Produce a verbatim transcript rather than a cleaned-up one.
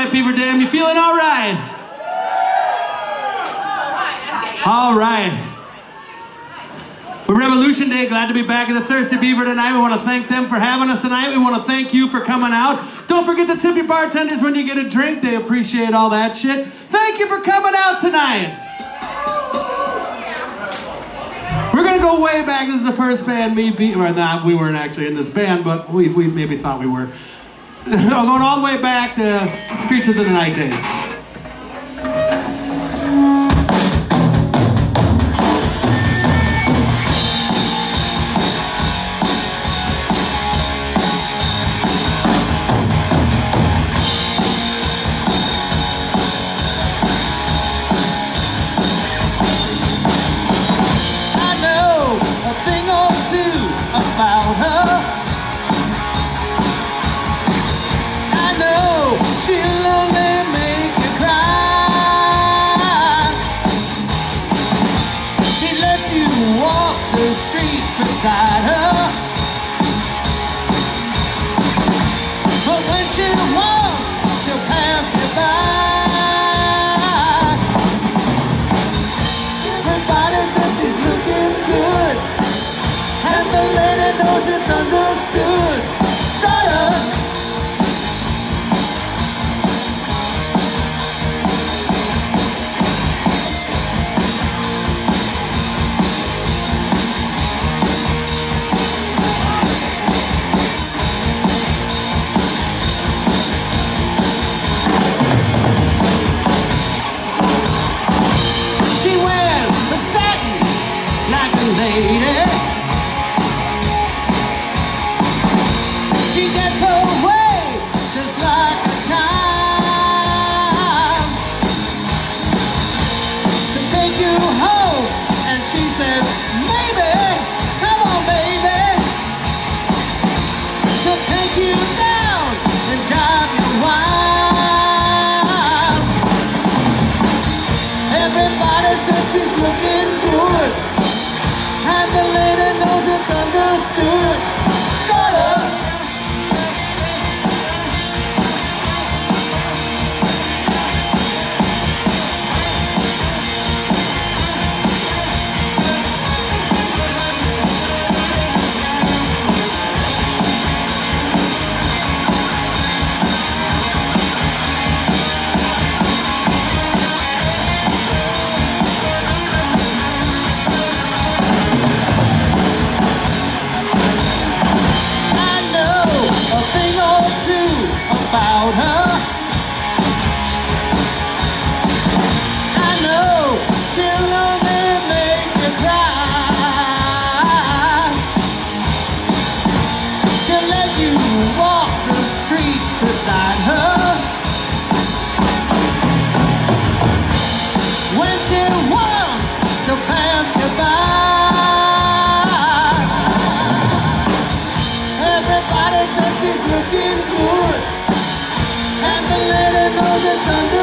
tonight, Beaver Dam? You feeling all right? All right. We're Revolution Day. Glad to be back at the Thirsty Beaver tonight. We want to thank them for having us tonight. We want to thank you for coming out. Don't forget to tip your bartenders when you get a drink. They appreciate all that shit. Thank you for coming out tonight. We're going to go way back. This is the first band me, Beaver, well, nah, we weren't actually in this band, but we, we maybe thought we were. I'm going all the way back to Creatures of the Night days. Beside her, but when she walks, she'll pass you by. Everybody says she's looking good, and the lady knows it's understood. Stutter. She's looking good, and the lady knows it's understood. Shut up. About her, I know she'll only make you cry. She'll let you walk the street beside her. When she wants, she'll pass you by. Everybody says she's looking good. It's under